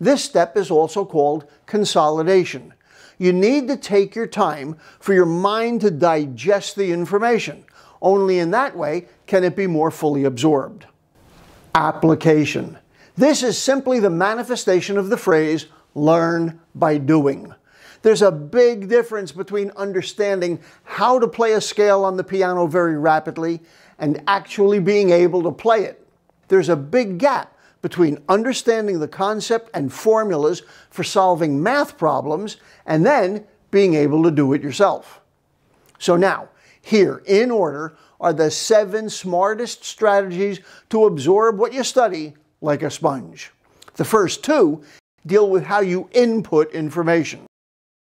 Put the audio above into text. This step is also called consolidation. You need to take your time for your mind to digest the information. Only in that way can it be more fully absorbed. Application. This is simply the manifestation of the phrase, learn by doing. There's a big difference between understanding how to play a scale on the piano very rapidly and actually being able to play it. There's a big gap between understanding the concept and formulas for solving math problems and then being able to do it yourself. So now, here, in order, are the 7 smartest strategies to absorb what you study like a sponge. The first 2 deal with how you input information.